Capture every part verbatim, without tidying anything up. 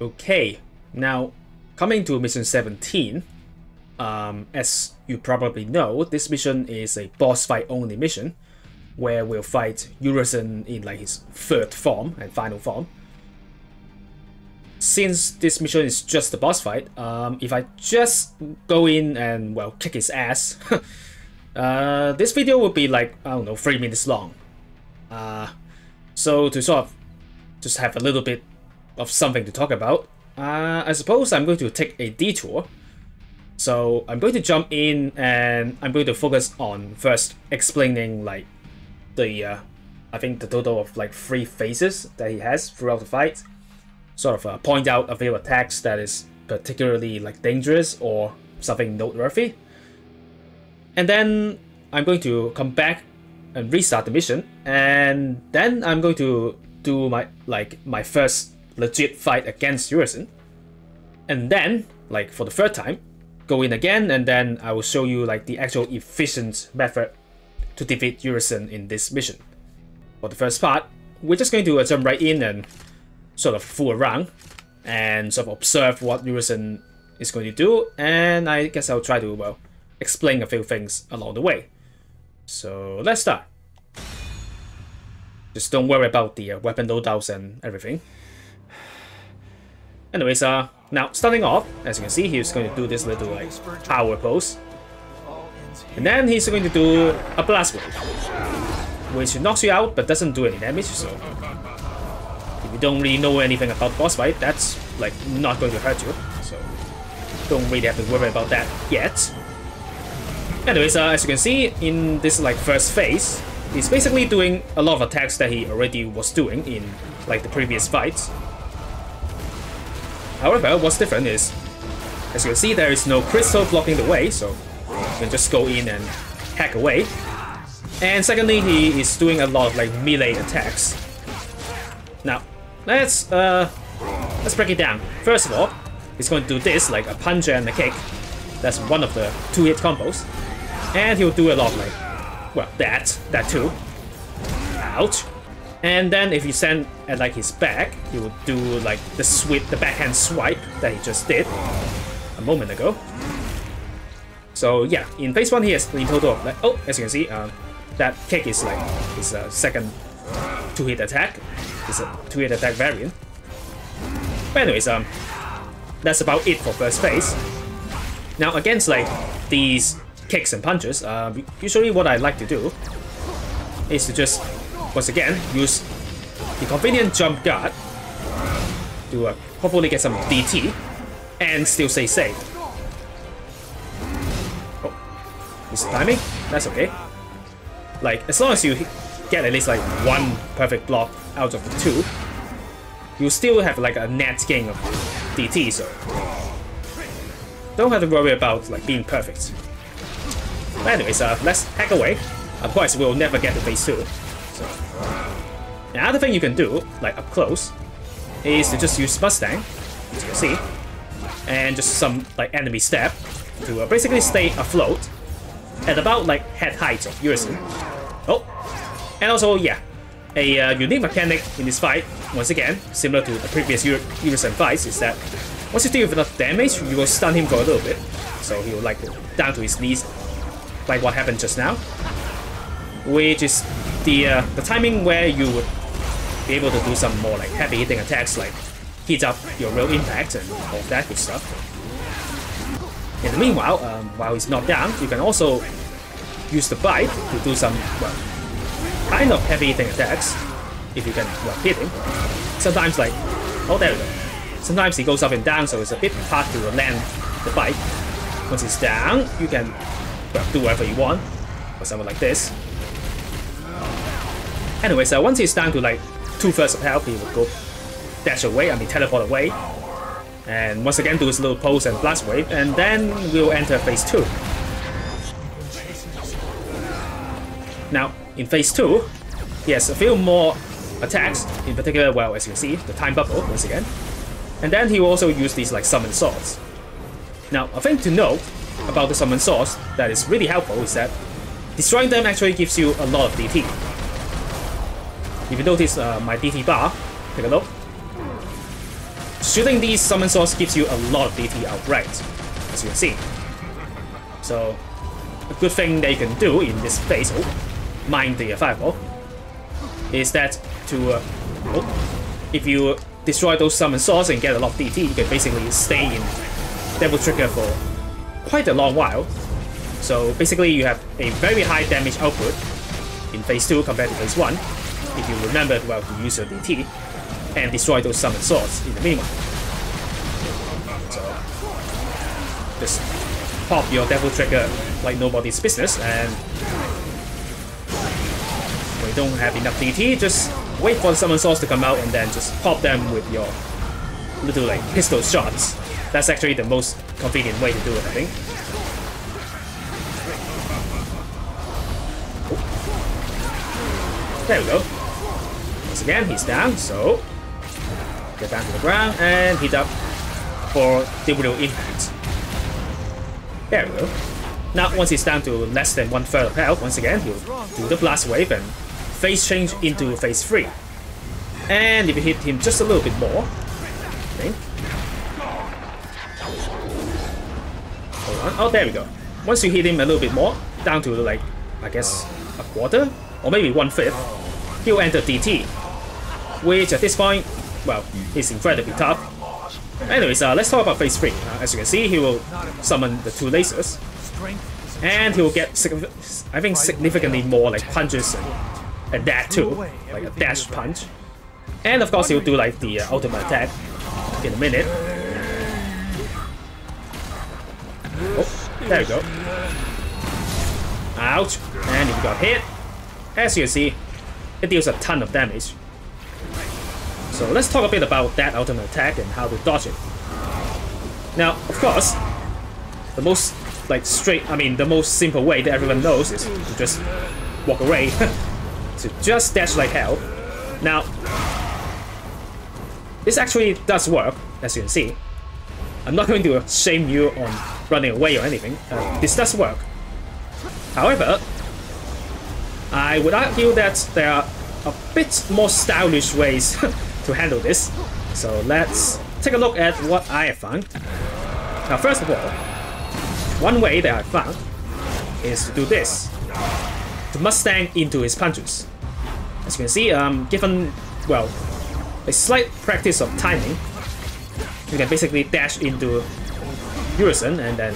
Okay, now coming to mission seventeen, um, as you probably know, this mission is a boss fight only mission, where we'll fight Urizen in like his third form and final form. Since this mission is just a boss fight, um, if I just go in and, well, kick his ass, uh, this video will be like, I don't know, three minutes long. Uh, so to sort of just have a little bit of something to talk about, uh, I suppose I'm going to take a detour. So I'm going to jump in and I'm going to focus on first explaining like the, uh, I think the total of like three phases that he has throughout the fight. Sort of uh, point out a few attacks that is particularly like dangerous or something noteworthy. And then I'm going to come back and restart the mission, and then I'm going to do my like my first legit fight against Urizen, and then like for the third time go in again, and then I will show you like the actual efficient method to defeat Urizen in this mission. For the first part, we're just going to uh, jump right in and sort of fool around and sort of observe what Urizen is going to do, and I guess I'll try to, well, explain a few things along the way. So let's start. Just don't worry about the uh, weapon loadouts and everything. Anyways, uh, now starting off, as you can see, he's going to do this little like power pose, and then he's going to do a blast wave, which knocks you out but doesn't do any damage. So if you don't really know anything about the boss fight, that's like not going to hurt you. So don't really have to worry about that yet. Anyways, uh, as you can see in this like first phase, he's basically doing a lot of attacks that he already was doing in like the previous fights. However, what's different is, as you can see, there is no crystal blocking the way, so you can just go in and hack away. And secondly, he is doing a lot of like melee attacks. Now, let's uh, let's break it down. First of all, he's going to do this, like a punch and a kick. That's one of the two-hit combos. And he'll do a lot of like, well, that, that too. Ouch. And then if you stand at like his back, he will do like the sweep, the backhand swipe that he just did a moment ago. So yeah, in phase one, he has in total of like, oh, as you can see, um, that kick is like his uh, second two-hit attack. It's a two-hit attack variant. But anyways, um, that's about it for first phase. Now against like these kicks and punches, uh, usually what I like to do is to just, once again, use the convenient jump guard to uh, hopefully get some D T and still stay safe. Oh, missed timing? That's okay. Like, as long as you get at least like one perfect block out of the two, you still have like a net gain of D T, so don't have to worry about like being perfect. But anyways, uh, let's hack away. Otherwise, we'll never get to phase two. So, another thing you can do, like up close, is to just use Mustang, as you can see, and just some like enemy step to uh, basically stay afloat at about like head height of Urizen. Oh, and also yeah, a uh, unique mechanic in this fight, once again, similar to the previous Urizen fights, is that once you deal with enough damage, you will stun him for a little bit, so he will like down to his knees, like what happened just now, which is the uh, the timing where you would be able to do some more like heavy hitting attacks, like heat up your real impact and all that good stuff. In the meanwhile, um, while he's knocked down, you can also use the bite to do some, well, kind of heavy hitting attacks if you can, well, hit him. Sometimes like, oh, there we go. Sometimes he goes up and down, so it's a bit hard to land the bite. Once he's down, you can, well, do whatever you want, or something like this. Anyway, so once he's down to like two-thirds of health, he will go dash away, I mean teleport away. And once again do his little pose and blast wave, and then we'll enter phase two. Now, in phase two, he has a few more attacks, in particular, well, as you can see, the time bubble, once again. And then he will also use these like summon swords. Now, a thing to note about the summon swords that is really helpful is that destroying them actually gives you a lot of D T. If you notice uh, my D T bar, take a look. shooting these summon swords gives you a lot of D P outright, as you can see. So, a good thing they can do in this phase, oh, mind the fireball, is that to, uh, oh, if you destroy those summon swords and get a lot of D P, you can basically stay in Devil Trigger for quite a long while. So basically you have a very high damage output in phase two compared to phase one, if you remember well to use your D T and destroy those summon swords in the meanwhile. So just pop your Devil Trigger like nobody's business, and when you don't have enough D T, just wait for the summon swords to come out and then just pop them with your little like pistol shots. That's actually the most convenient way to do it, I think. There we go. Once again, he's down, so get down to the ground and hit up for W impact. There we go. Now, once he's down to less than one third of health, once again, he'll do the blast wave and phase change into phase three. And if you hit him just a little bit more, I think. Hold on. Oh, there we go. Once you hit him a little bit more, down to like, I guess, a quarter? Or maybe one fifth, he'll enter D T, which at this point, well, he's incredibly tough. Anyways, uh, let's talk about phase three. Uh, as you can see, he will summon the two lasers, and he will get, I think, significantly more like punches and, and that too, like a dash punch. And of course, he'll do like the uh, ultimate attack in a minute. Oh, there we go. Ouch, and if you got hit, as you can see, it deals a ton of damage. So let's talk a bit about that ultimate attack and how to dodge it. Now, of course, the most like straight, I mean, the most simple way that everyone knows is to just walk away, to just dash like hell. Now, this actually does work, as you can see. I'm not going to shame you on running away or anything. Uh, this does work. However, I would argue that there are a bit more stylish ways to handle this, so let's take a look at what I have found. Now, first of all, one way that I found is to do this, to Mustang into his punches. As you can see, um, given, well, a slight practice of timing, you can basically dash into Urizen and then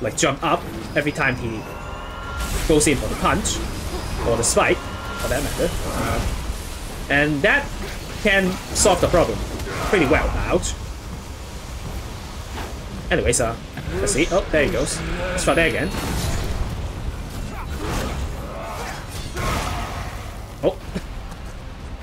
like jump up every time he goes in for the punch. Or the spike, for that matter. And that can solve the problem pretty well. Ouch. Anyways, uh, let's see. Oh, there he goes. Let's try that again. Oh.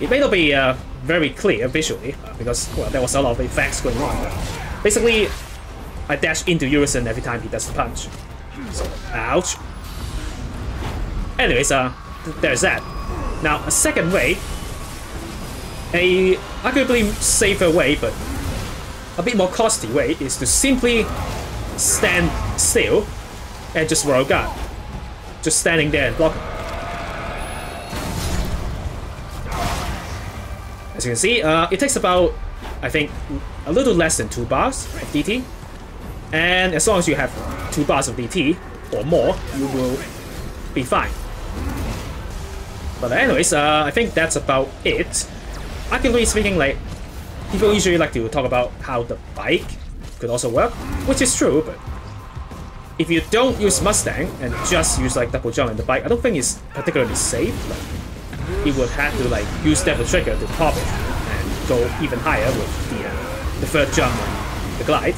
It may not be uh, very clear visually, because, well, there was a lot of effects going on. Basically, I dash into Urizen every time he does the punch. So, ouch. Anyways, uh, there's that. Now, a second way, a arguably safer way, but a bit more costly way, is to simply stand still and just Royal Guard. Just standing there and blocking. As you can see, uh, it takes about, I think, a little less than two bars of D T. And as long as you have two bars of D T or more, you will be fine. But anyways, uh, I think that's about it. Arguably speaking, like, people usually like to talk about how the bike could also work, which is true, but if you don't use Mustang and just use like double jump and the bike, I don't think it's particularly safe. Like, you would have to like use Devil Trigger to pop it and go even higher with the, uh, the third jump and the glide.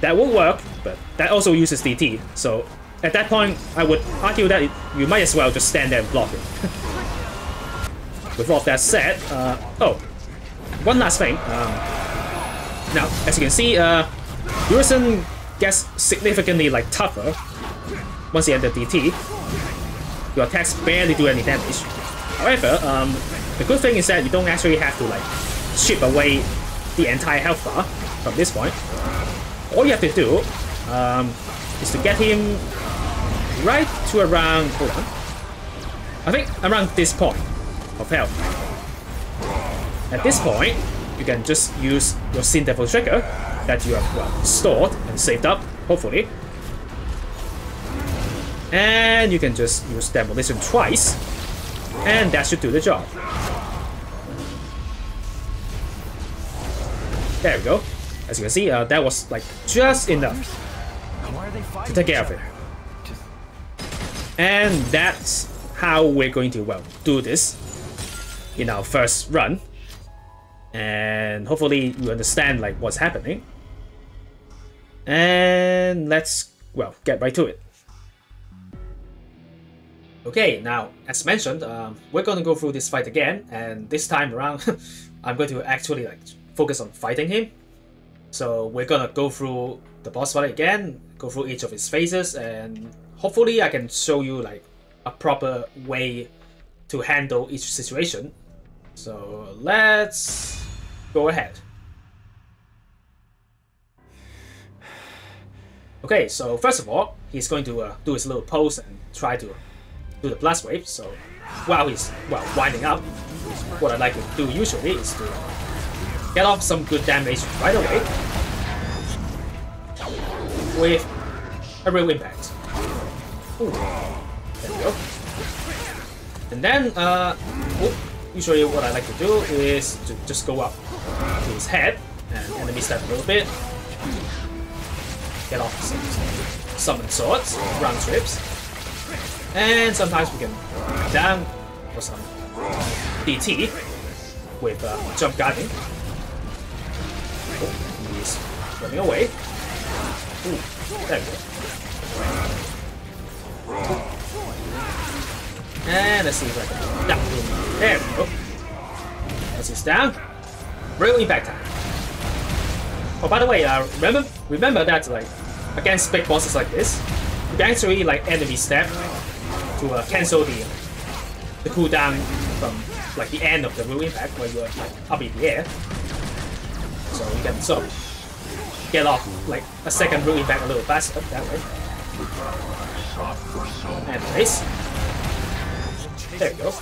That will work, but that also uses D T, so at that point, I would argue that it, you might as well just stand there and block it. With all that said, uh, oh, one last thing. Um, now, as you can see, uh, Urizen gets significantly like tougher once he enters D T. Your attacks barely do any damage. However, um, the good thing is that you don't actually have to like chip away the entire health bar from this point. All you have to do um, is to get him right to around, hold on, I think around this point of health. At this point, you can just use your Sin Devil Trigger that you have well, stored and saved up, hopefully. And you can just use Demolition twice, and that should do the job. There we go. As you can see, uh, that was like just enough to take care of it. And that's how we're going to, well, do this in our first run. And hopefully you understand like what's happening. And let's, well, get right to it. Okay, now, as mentioned, um, we're going to go through this fight again, and this time around, I'm going to actually like focus on fighting him. So we're going to go through the boss fight again, go through each of his phases, and hopefully I can show you like a proper way to handle each situation. So let's go ahead. Okay, so first of all, he's going to uh, do his little pose and try to do the blast wave. So while he's well winding up, what I like to do usually is to get off some good damage right away with a real impact. Ooh, there we go. And then uh, usually what I like to do is to just go up to his head and enemy step a little bit, get off some summon swords, round trips. And sometimes we can come down for some D T with uh, jump guarding. Oh, he's running away. Ooh, there we go. Ooh. And let's see if I can down him. There we go. As he's down, real impact time. Oh, by the way, uh, remember remember that like against big bosses like this, you can actually like enemy step to uh, cancel the the cooldown from like the end of the real impact where you're like up in the air, so you can sort of get off like a second real impact a little faster that way. Anyways, there we go.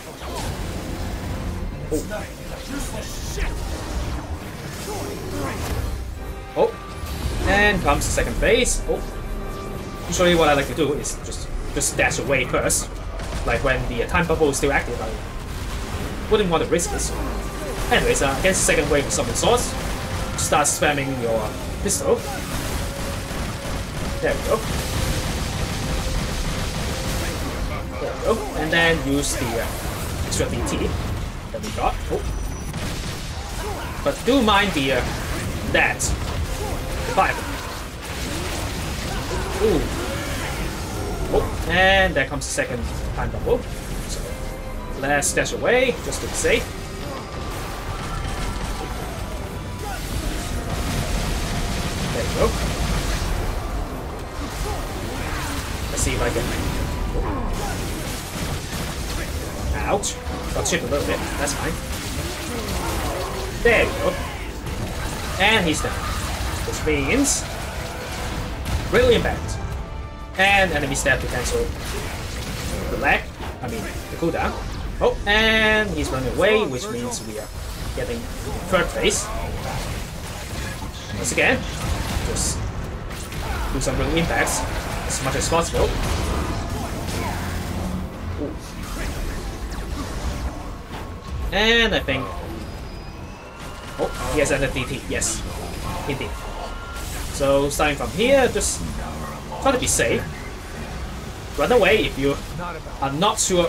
Oh, oh, and comes the second phase. Oh, usually what I like to do is just. Just dash away first, like when the time bubble is still active, I wouldn't want to risk this. Anyways, uh, against the second wave of summon swords, start spamming your pistol. There we go. There we go. And then use the uh, extra D T that we got. Oh. But do mind the uh, that five. Ooh. Oh, and there comes the second time bubble. So let's dash away, just to be safe. There we go. Let's see if I can. Oh. Ouch. Got chipped a little bit, that's fine. There we go. And he's down. Which means really impact. And enemy step to cancel the lag, I mean the cooldown. Oh, and he's running away, which means we are getting third phase. Once again, just do some real impacts as much as possible. Ooh. And I think... Oh, he has another D T, yes, indeed. So starting from here, just... try to be safe. Run away if you are not sure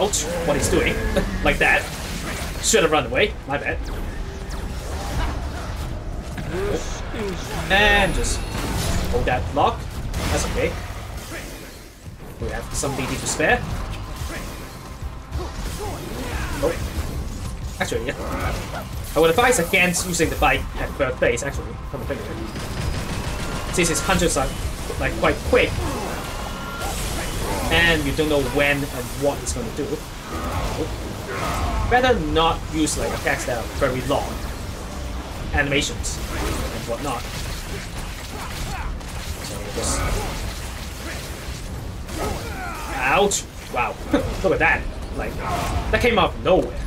out what he's doing. Like that. Should have run away. My bad. Oh. And just hold that block. That's okay. We have some D T to spare. Oh. Actually, yeah. I would advise against using the bike at third base, actually. Come and think of it. Since his hundreds are like quite quick, and you don't know when and what it's going to do. Oh. Better not use like attacks that are very long, animations and whatnot. So just... ouch! Wow, look at that! Like that came out of nowhere.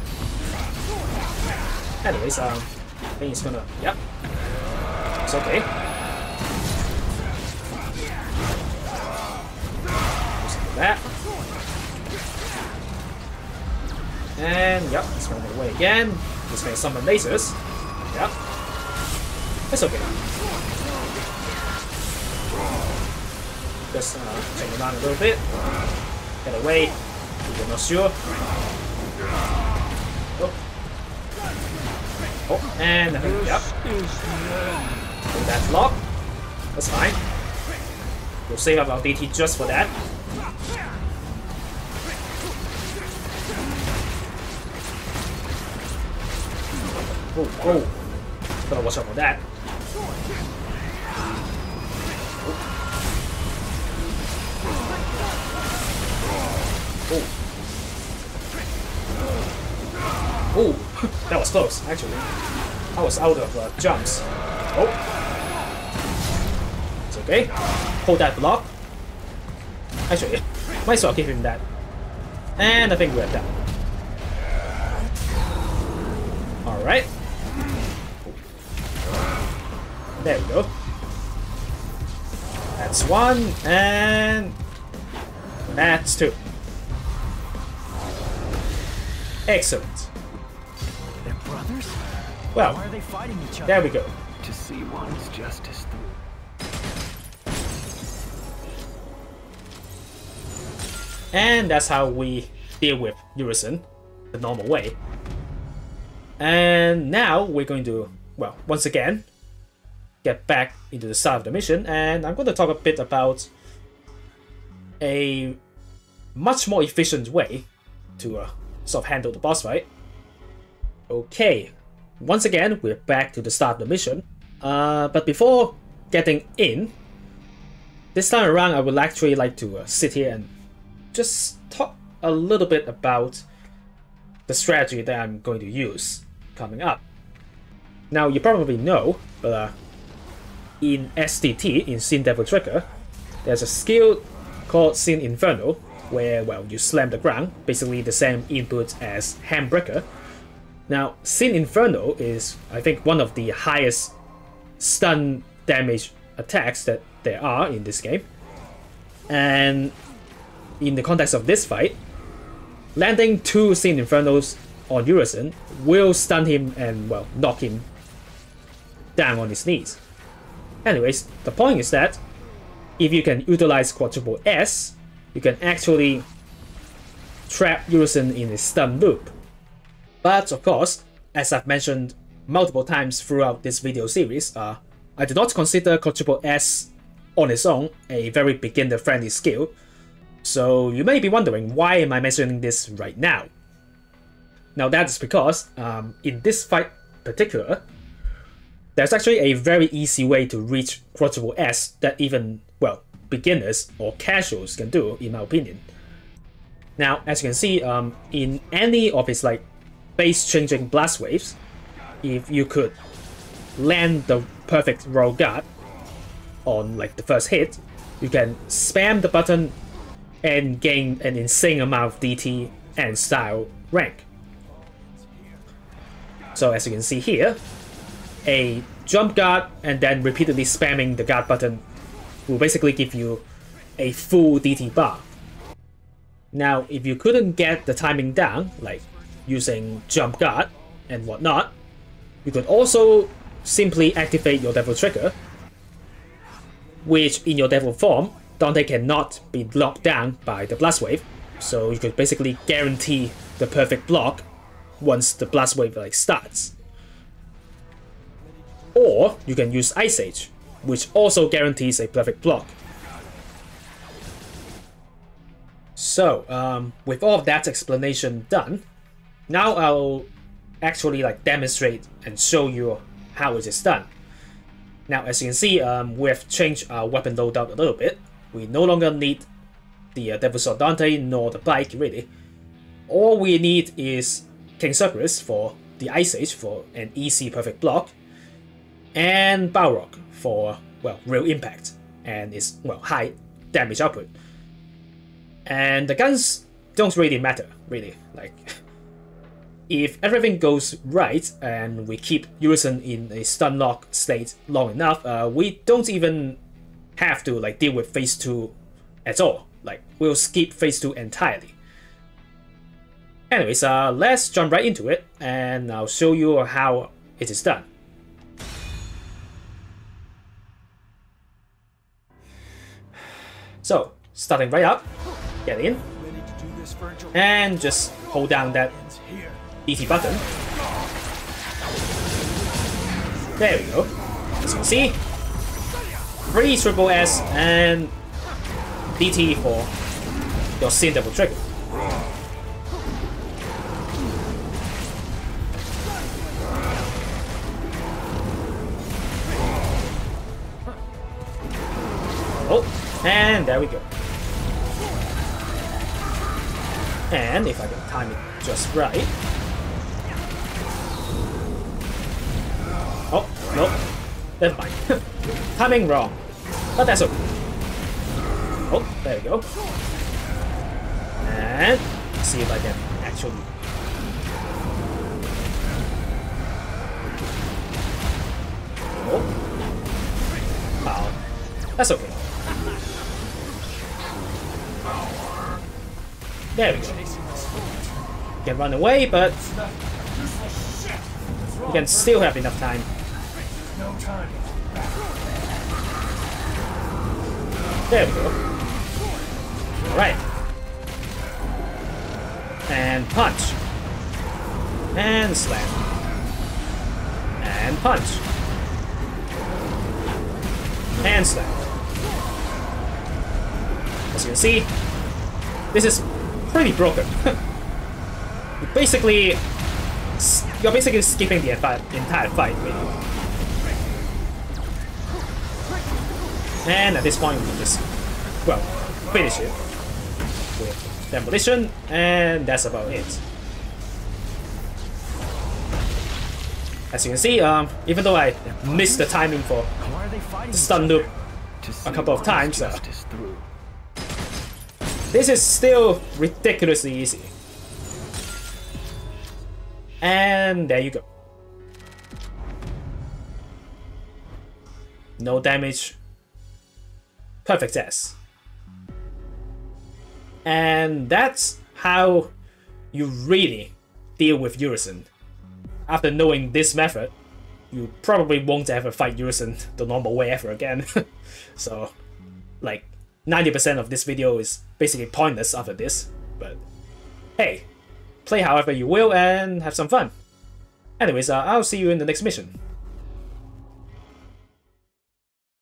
Anyways, um, think it's gonna... Yep. It's okay. Just like that. And yep, it's gonna run away again. It's gonna summon lasers. Yep. It's okay. Just uh, check it out a little bit. Get away. If you're not sure. Oh. Oh, and I think, yep. So that's locked. That's fine. We'll save up our D T just for that. Oh, oh. Gotta watch out for that. Oh. Oh. Oh. That was close, actually. I was out of uh, jumps. Oh. It's okay. Hold that block. Actually, might as well give him that. And I think we have that. Alright. There we go. That's one, and that's two. Excellent. Well, why are they fighting each other? There we go. To see one's justice through. And that's how we deal with Urizen, the normal way. And now we're going to, well, once again, get back into the start of the mission, and I'm going to talk a bit about a much more efficient way to uh, sort of handle the boss fight. Okay. Once again, we're back to the start of the mission, uh, but before getting in, this time around I would actually like to uh, sit here and just talk a little bit about the strategy that I'm going to use coming up. Now, you probably know, but uh, in S D T, in Sin Devil Trigger, there's a skill called Sin Inferno, where, well, you slam the ground, basically the same input as Handbreaker. Now, Sin Inferno is, I think, one of the highest stun damage attacks that there are in this game. And in the context of this fight, landing two Sin Infernos on Urizen will stun him and, well, knock him down on his knees. Anyways, the point is that if you can utilize Quadruple S, you can actually trap Urizen in a stun loop. But of course, as I've mentioned multiple times throughout this video series, uh, I do not consider Quadruple S on its own a very beginner-friendly skill, so you may be wondering why am I mentioning this right now. Now that is because um, in this fight particular, there's actually a very easy way to reach Quadruple S that even, well, beginners or casuals can do, in my opinion. Now, as you can see, um, in any of its like phase-changing blast waves, if you could land the perfect Royal Guard on like the first hit, you can spam the button and gain an insane amount of D T and style rank. So as you can see here, a jump guard and then repeatedly spamming the guard button will basically give you a full D T bar. Now if you couldn't get the timing down, like using jump guard and whatnot, you could also simply activate your Devil Trigger, which in your Devil form, Dante cannot be locked down by the blast wave, so you could basically guarantee the perfect block once the blast wave like starts. Or you can use Ice Age, which also guarantees a perfect block. So um, with all of that explanation done, now I'll actually like demonstrate and show you how it is done. Now as you can see, um, we have changed our weapon loadout a little bit. We no longer need the uh, Devil Sword Dante nor the bike really. All we need is King Cerberus for the Ice Age for an easy perfect block, and Balrog for, well, real impact and its, well, high damage output. And the guns don't really matter really, like if everything goes right and we keep Urizen in a stun lock state long enough, uh, we don't even have to like deal with phase two at all. Like, we'll skip phase two entirely. Anyways, uh, let's jump right into it, and I'll show you how it is done. So, starting right up, get in, and just hold down that B T button. There we go. As you can see, three triple S and B T for your Sin Devil Trigger. Oh, and there we go. And if I can time it just right. Oh, no. Never mind. Timing wrong. But that's okay. Oh, there we go. And see if I can actually. Oh. Wow. That's okay. There we go. You can run away, but you can still have enough time. There we go. Alright. And punch. And slam. And punch. And slam. As you can see, this is pretty broken. you're basically, you're basically skipping the entire fight, really. And at this point, we can just, well, finish it with demolition, and that's about it. As you can see, um, even though I missed the timing for the stun loop a couple of times. Uh, This is still ridiculously easy. And there you go. No damage. Perfect S. And that's how you really deal with Urizen. After knowing this method, you probably won't ever fight Urizen the normal way ever again. So, like, ninety percent of this video is basically pointless after this, but hey, play however you will and have some fun. Anyways, uh, I'll see you in the next mission.